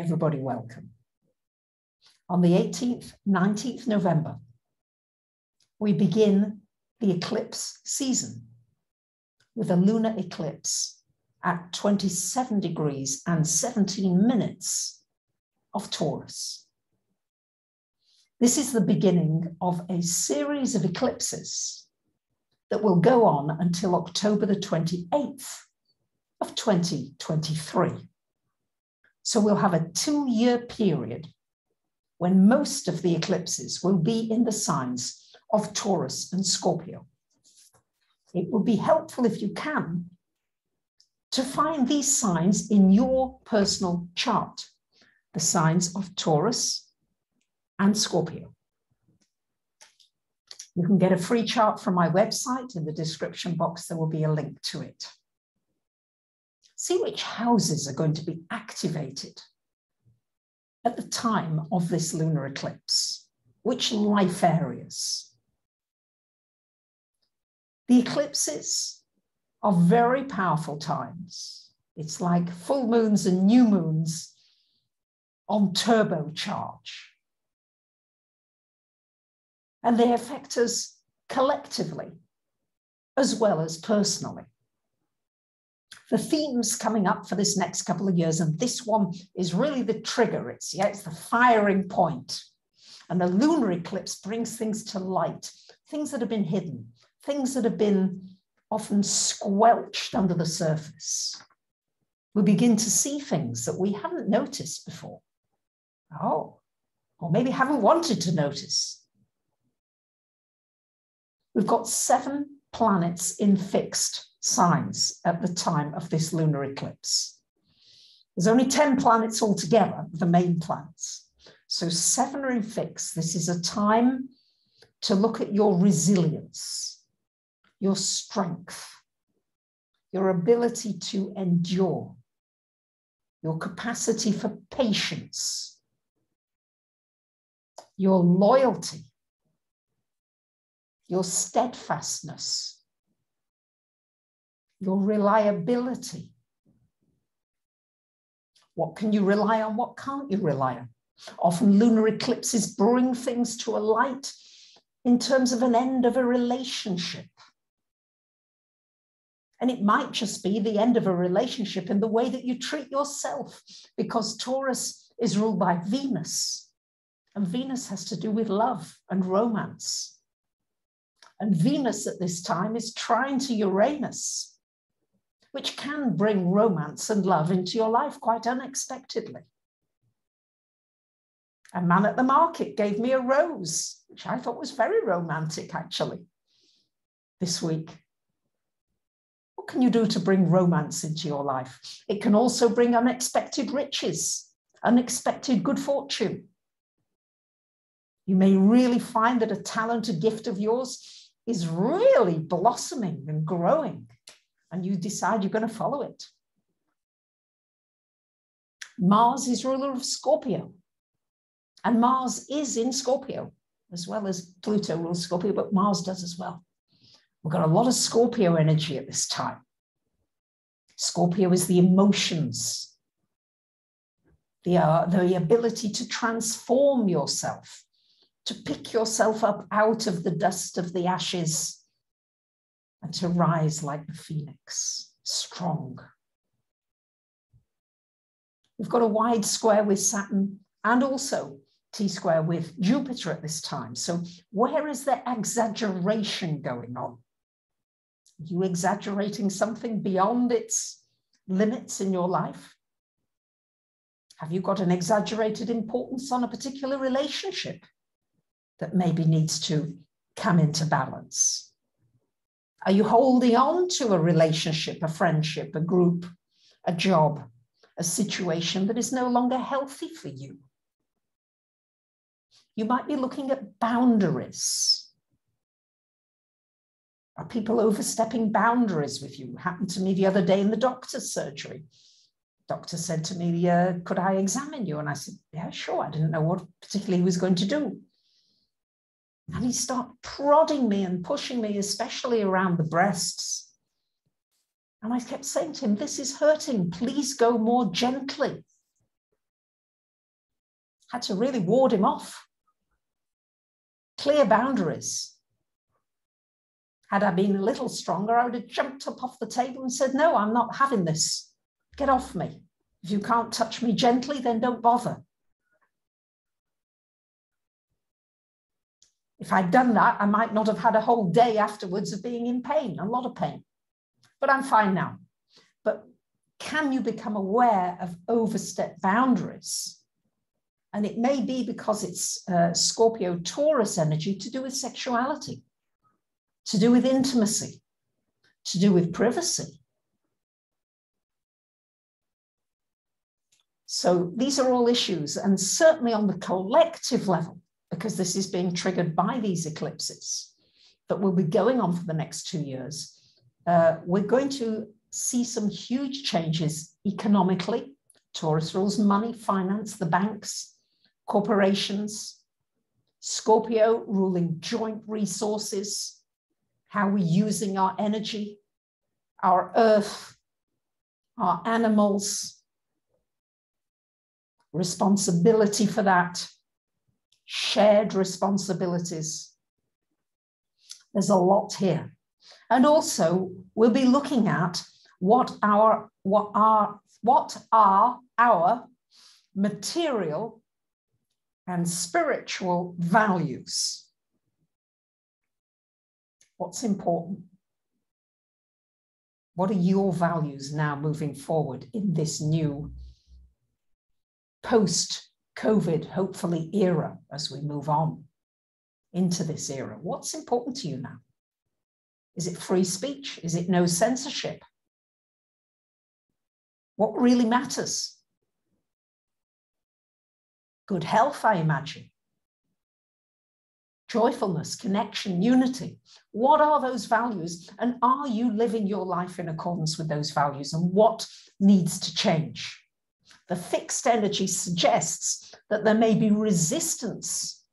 everybody welcome. On the 18th, 19th November, we begin the eclipse season with a lunar eclipse at 27 degrees and 17 minutes of Taurus. This is the beginning of a series of eclipses that will go on until October the 28th of 2023. So we'll have a 2-year period when most of the eclipses will be in the signs of Taurus and Scorpio. It would be helpful if you can to find these signs in your personal chart, the signs of Taurus and Scorpio. You can get a free chart from my website. In the description box, there will be a link to it. See which houses are going to be activated at the time of this lunar eclipse, which life areas. The eclipses are very powerful times. It's like full moons and new moons on turbocharge. And they affect us collectively as well as personally. The themes coming up for this next couple of years, and this one is really the trigger, it's the firing point. And the lunar eclipse brings things to light, things that have been hidden, things that have been often squelched under the surface. We begin to see things that we haven't noticed before. Oh, or maybe haven't wanted to notice. We've got 7 planets in fixed signs at the time of this lunar eclipse. There's only 10 planets altogether, the main planets. So 7 are in fixed. This is a time to look at your resilience, your strength, your ability to endure, your capacity for patience, your loyalty, your steadfastness, your reliability. What can you rely on? What can't you rely on? Often lunar eclipses bring things to a light in terms of an end of a relationship. And it might just be the end of a relationship in the way that you treat yourself, because Taurus is ruled by Venus, and Venus has to do with love and romance. And Venus at this time is trine to Uranus, which can bring romance and love into your life quite unexpectedly. A man at the market gave me a rose, which I thought was very romantic, actually, this week. What can you do to bring romance into your life? It can also bring unexpected riches, unexpected good fortune. You may really find that a talent, a gift of yours is really blossoming and growing, and you decide you're going to follow it. Mars is ruler of Scorpio, and Mars is in Scorpio, as well as Pluto rules Scorpio, but Mars does as well. We've got a lot of Scorpio energy at this time. Scorpio is the emotions, the ability to transform yourself, to pick yourself up out of the dust of the ashes, and to rise like the phoenix, strong. We've got a wide square with Saturn and also T-square with Jupiter at this time. So where is the exaggeration going on? Are you exaggerating something beyond its limits in your life? Have you got an exaggerated importance on a particular relationship that maybe needs to come into balance? Are you holding on to a relationship, a friendship, a group, a job, a situation that is no longer healthy for you? You might be looking at boundaries. Are people overstepping boundaries with you? It happened to me the other day in the doctor's surgery. The doctor said to me, could I examine you? And I said, yeah, sure. I didn't know what particularly he was going to do. And he started prodding me and pushing me, especially around the breasts. And I kept saying to him, this is hurting. Please go more gently. had to really ward him off. Clear boundaries. Had I been a little stronger, I would have jumped up off the table and said, no, I'm not having this. Get off me. If you can't touch me gently, then don't bother. If I'd done that, I might not have had a whole day afterwards of being in pain, a lot of pain. But I'm fine now. But can you become aware of overstepped boundaries? And it may be because it's Scorpio Taurus energy to do with sexuality, to do with intimacy, to do with privacy. So these are all issues, and certainly on the collective level, because this is being triggered by these eclipses that will be going on for the next 2 years, we're going to see some huge changes economically. Taurus rules money, finance, the banks, corporations. Scorpio ruling joint resources, how we're using our energy, our earth, our animals, responsibility for that. Shared responsibilities. There's a lot here. And also we'll be looking at what are our material and spiritual values. What's important? What are your values now moving forward in this new post-COVID, hopefully, era as we move on into this era? What's important to you now? Is it free speech? Is it no censorship? What really matters? Good health, I imagine. Joyfulness, connection, unity. What are those values? And are you living your life in accordance with those values? And what needs to change? The fixed energy suggests that there may be resistance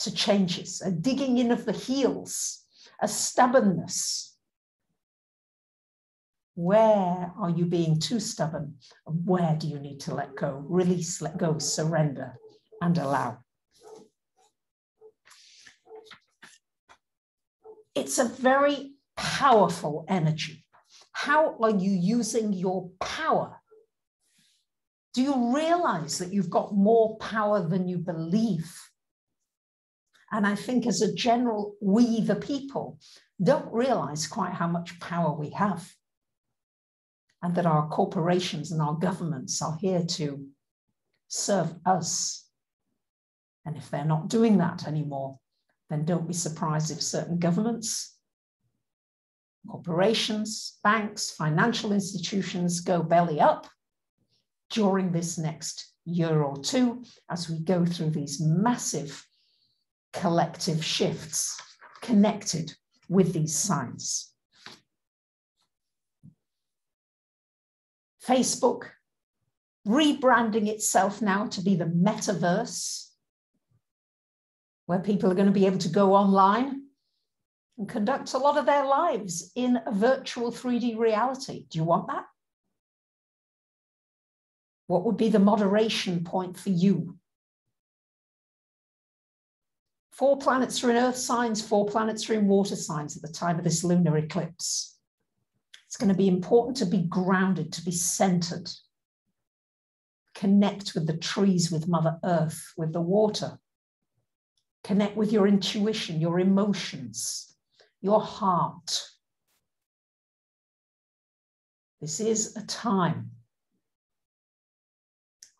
to changes, a digging in of the heels, a stubbornness. Where are you being too stubborn? Where do you need to let go, release, let go, surrender, and allow? It's a very powerful energy. How are you using your power? Do you realize that you've got more power than you believe? And I think as a general, we the people don't realize quite how much power we have. And that our corporations and our governments are here to serve us. And if they're not doing that anymore, then don't be surprised if certain governments, corporations, banks, financial institutions go belly up during this next year or two, as we go through these massive collective shifts connected with these signs. Facebook rebranding itself now to be the metaverse, where people are going to be able to go online and conduct a lot of their lives in a virtual 3D reality. Do you want that? What would be the moderation point for you? 4 planets are in earth signs, 4 planets are in water signs at the time of this lunar eclipse. It's going to be important to be grounded, to be centered. Connect with the trees, with Mother Earth, with the water. Connect with your intuition, your emotions, your heart. This is a time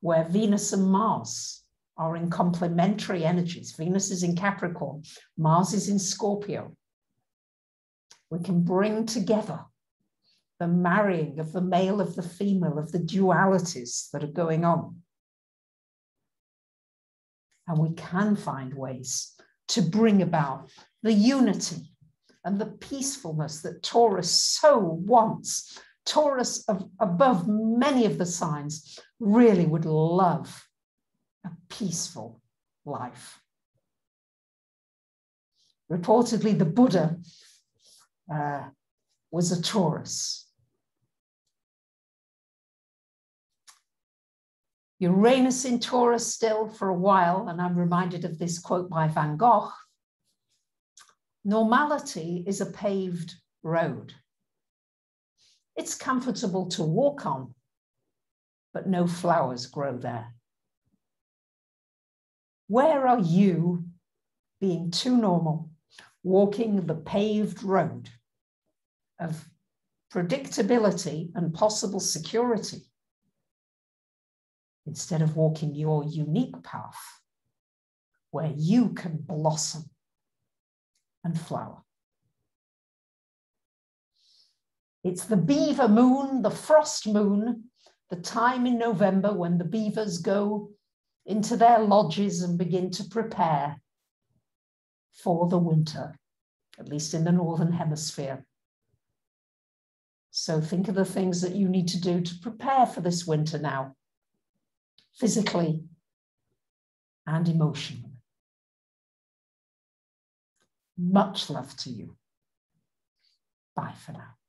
where Venus and Mars are in complementary energies. Venus is in Capricorn, Mars is in Scorpio. We can bring together the marrying of the male, of the female, of the dualities that are going on. And we can find ways to bring about the unity and the peacefulness that Taurus so wants. Taurus, above many of the signs, really would love a peaceful life. Reportedly, the Buddha was a Taurus. Uranus in Taurus still for a while, and I'm reminded of this quote by Van Gogh. Normality is a paved road. It's comfortable to walk on, but no flowers grow there. Where are you being too normal, walking the paved road of predictability and possible security, instead of walking your unique path where you can blossom and flower? It's the Beaver Moon, the Frost Moon, the time in November when the beavers go into their lodges and begin to prepare for the winter, at least in the Northern Hemisphere. So think of the things that you need to do to prepare for this winter now, physically and emotionally. Much love to you. Bye for now.